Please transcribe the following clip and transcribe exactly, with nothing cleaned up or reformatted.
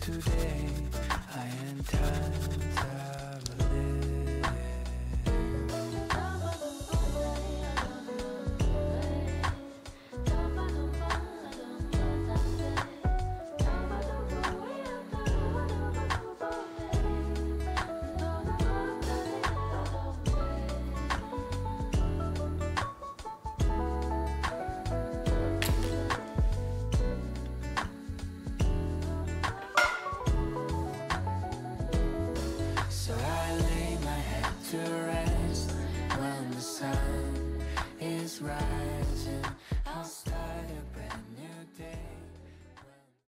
Today I am time.